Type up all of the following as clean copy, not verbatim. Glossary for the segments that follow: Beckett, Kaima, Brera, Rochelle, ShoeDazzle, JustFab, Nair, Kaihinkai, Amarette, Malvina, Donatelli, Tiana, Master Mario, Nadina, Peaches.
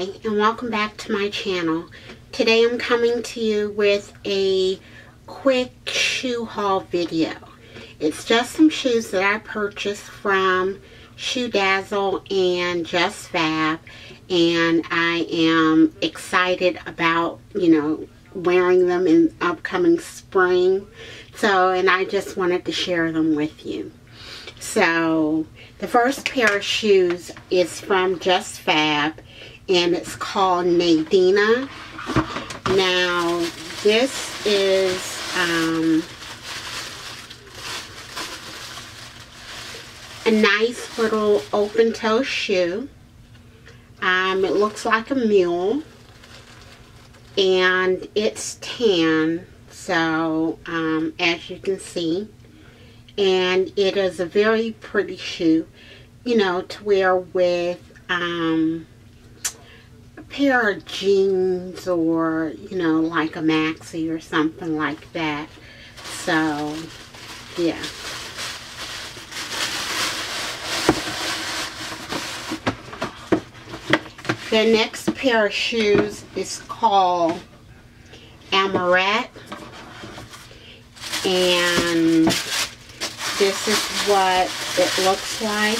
Hi, and welcome back to my channel. Today I'm coming to you with a quick shoe haul video. It's just some shoes that I purchased from ShoeDazzle and JustFab, and I am excited about, you know, wearing them in upcoming spring. So, and I just wanted to share them with you. So, the first pair of shoes is from JustFab, and it's called Nadina. Now, this is a nice little open-toe shoe. It looks like a mule, and it's tan, so as you can see. And it is a very pretty shoe, you know, to wear with a pair of jeans or, you know, like a maxi or something like that. So, yeah. The next pair of shoes is called Amarette, and this is what it looks like.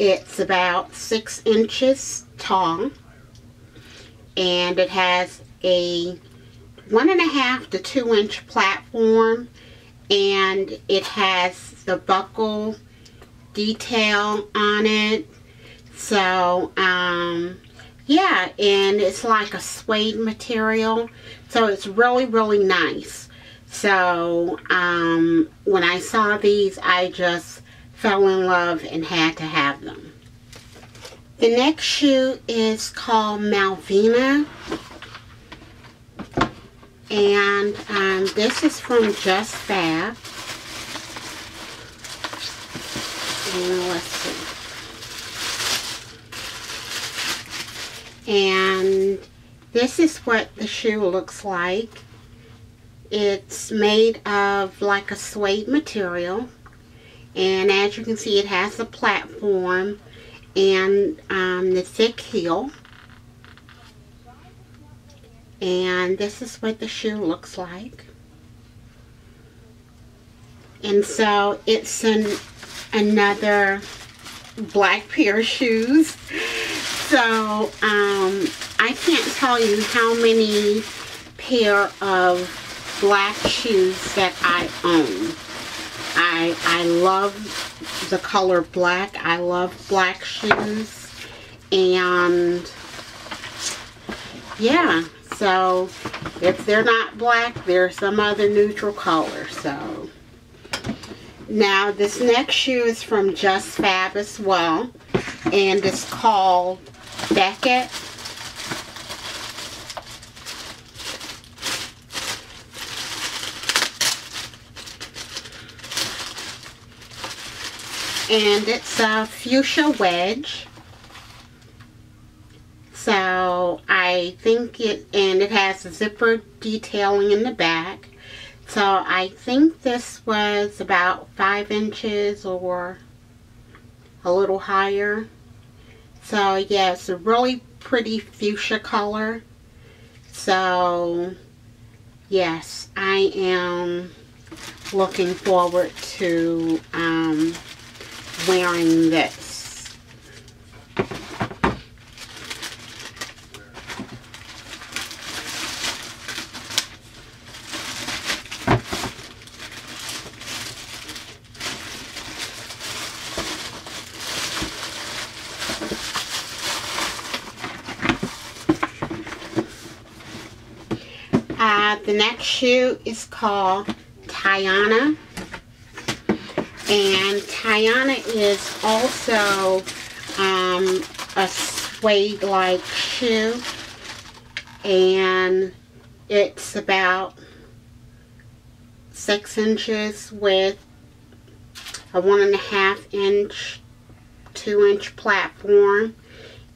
It's about 6 inches tall, and it has a 1.5 to 2 inch platform, and it has the buckle detail on it. So, yeah, and it's like a suede material, so it's really, really nice. So, when I saw these, I just fell in love and had to have them. The next shoe is called Malvina, and this is from JustFab. And let's see. And this is what the shoe looks like. It's made of like a suede material, and as you can see, it has a platform and the thick heel. And this is what the shoe looks like. And so it's another black pair of shoes. So, I can't tell you how many pair of black shoes that I own. I love the color black. I love black shoes. And, yeah. So, if they're not black, they're some other neutral color. So, now this next shoe is from JustFab as well. And it's called Beckett, and it's a fuchsia wedge. So I think it has a zipper detailing in the back. So I think this was about 5 inches or a little higher. So yeah, it's a really pretty fuchsia color. So yes, I am looking forward to wearing this. The next shoe is called Tiana, and Tiana is also a suede-like shoe, and it's about 6 inches with a 1.5 inch, 2 inch platform,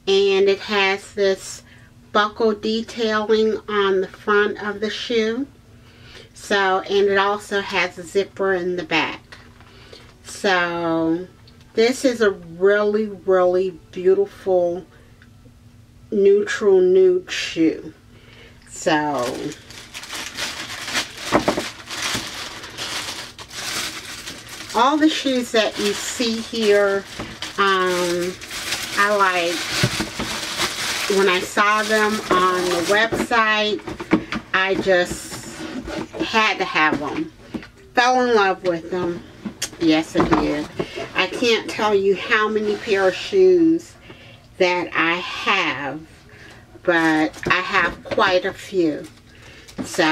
and it has this buckle detailing on the front of the shoe. So, and it also has a zipper in the back. So, This is a really, really beautiful neutral nude shoe. So all the shoes that you see here, I like, when I saw them on the website, I just had to have them. Fell in love with them. Yes, I did. I can't tell you how many pair of shoes that I have, but I have quite a few. So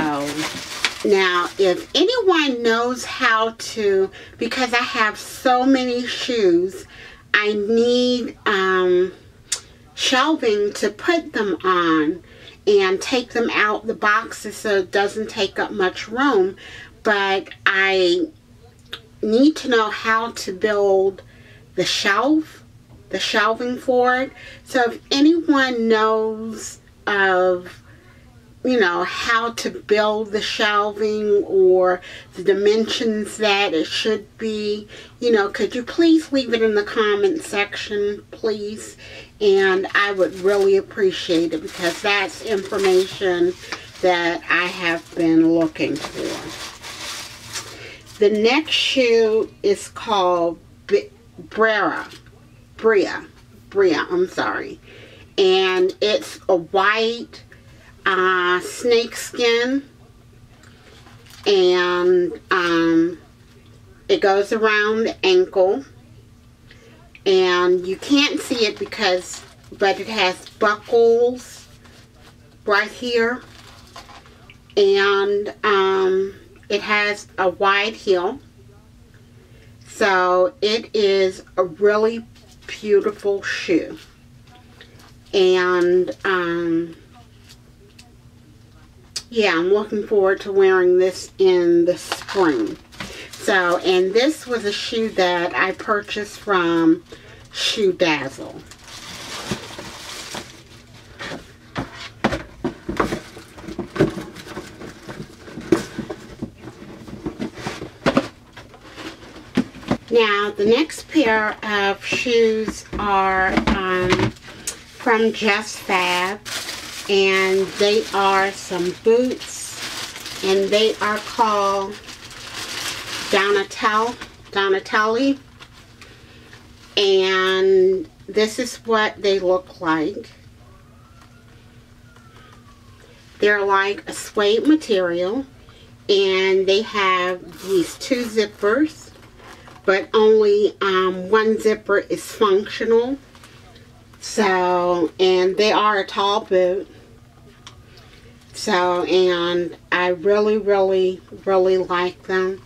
now, if anyone knows how to, because I have so many shoes, I need shelving to put them on and take them out the boxes so it doesn't take up much room. But I need to know how to build the shelf, the shelving for it. So if anyone knows of, you know, how to build the shelving or the dimensions that it should be, you know, could you please leave it in the comment section, please? And I would really appreciate it, because that's information that I have been looking for. The next shoe is called Brera, I'm sorry. And it's a white snake skin, and it goes around the ankle, and you can't see it because, but it has buckles right here, and it has a wide heel. So it is a really beautiful shoe, and yeah, I'm looking forward to wearing this in the spring. So, and this was a shoe that I purchased from ShoeDazzle. Now, the next pair of shoes are from JustFab. And they are some boots, and they are called Donatelli. And this is what they look like. They're like a suede material, and they have these two zippers, but only one zipper is functional. So, and they are a tall boot. So, and I really, really, really like them.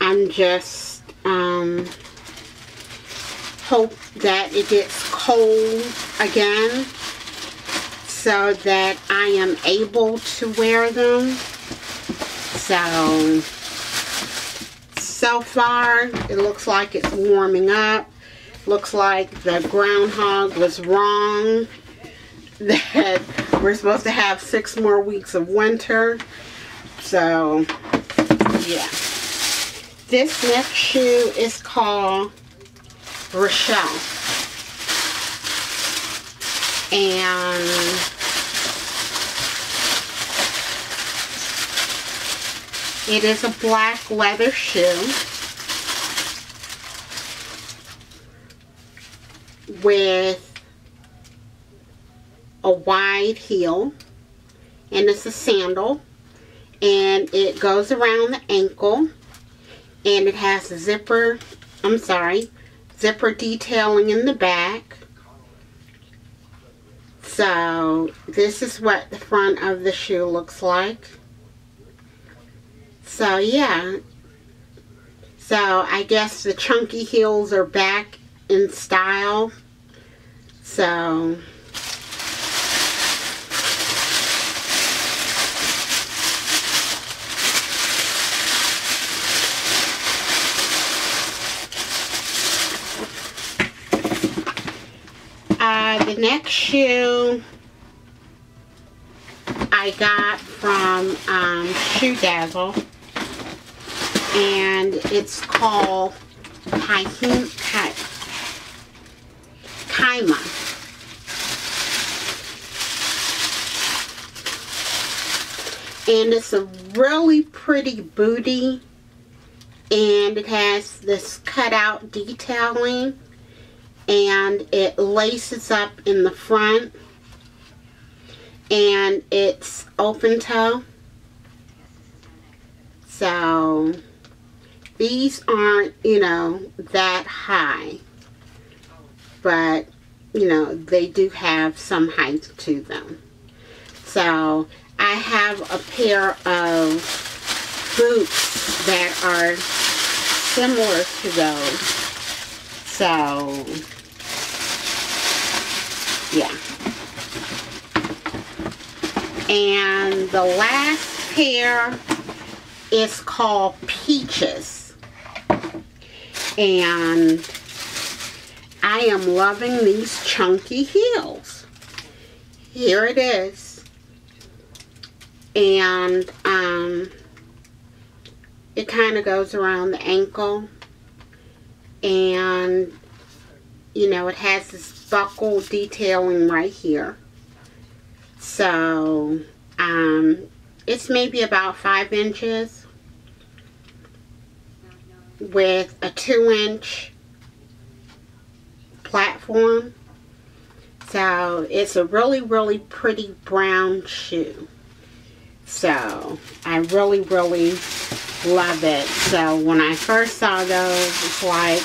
I'm just, hope that it gets cold again so that I am able to wear them. So far, it looks like it's warming up. Looks like the groundhog was wrong, that we're supposed to have 6 more weeks of winter. So, yeah. This next shoe is called Rochelle. And it is a black leather shoe with a wide heel, and it's a sandal, and it goes around the ankle, and it has a zipper, zipper detailing in the back. So this is what the front of the shoe looks like. So yeah, so I guess the chunky heels are back in style. So the next shoe I got from ShoeDazzle, and it's called Kaihinkai. Kaima. And it's a really pretty booty, and it has this cutout detailing, and it laces up in the front, and it's open toe. So these aren't, you know, that high, but you know, they do have some height to them. So I have a pair of boots that are similar to those. So yeah. And the last pair is called Peaches, and I am loving these chunky heels. Here it is. And it kind of goes around the ankle, and you know, it has this buckle detailing right here. So it's maybe about 5 inches with a 2-inch platform. So it's a really, really pretty brown shoe. So I really, really love it. So when I first saw those, it's like,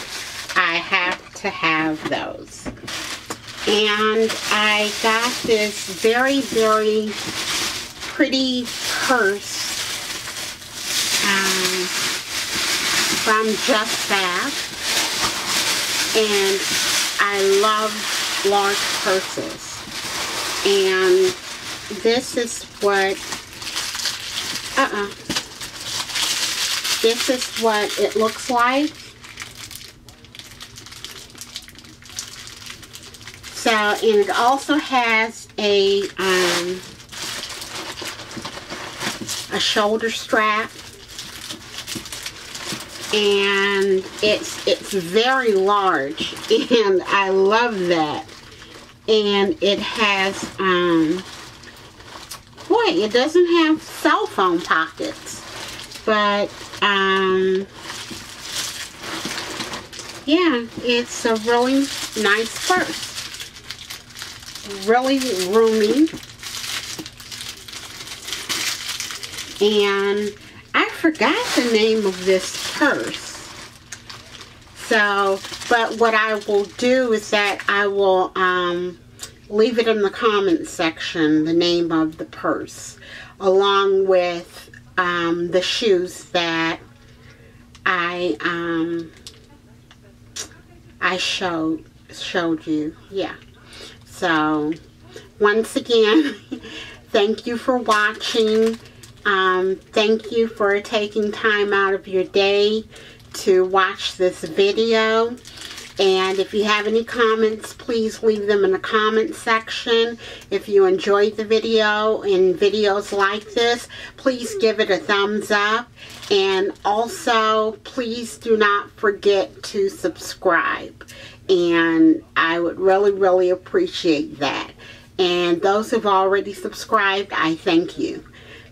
I have to have those. And I got this very, very pretty purse from JustFab, and I love large purses, and this is what this is what it looks like. So, and it also has a shoulder strap, and it's very large, and I love that. And it has boy, it doesn't have cell phone pockets, but yeah, it's a really nice purse, really roomy. And I forgot the name of this purse. So, but what I will do is that I will leave it in the comments section, the name of the purse, along with the shoes that I showed you. Yeah. So, once again, thank you for watching. Thank you for taking time out of your day to watch this video. And if you have any comments, please leave them in the comment section. If you enjoyed the video and videos like this, please give it a thumbs up. And also, please do not forget to subscribe. And I would really, really appreciate that. And those who've already subscribed, I thank you.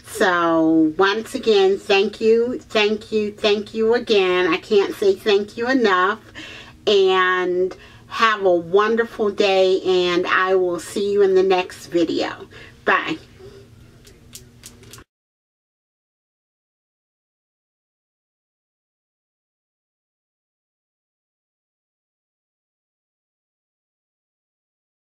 So, once again, thank you, thank you, thank you again. I can't say thank you enough. And have a wonderful day, and I will see you in the next video. Bye.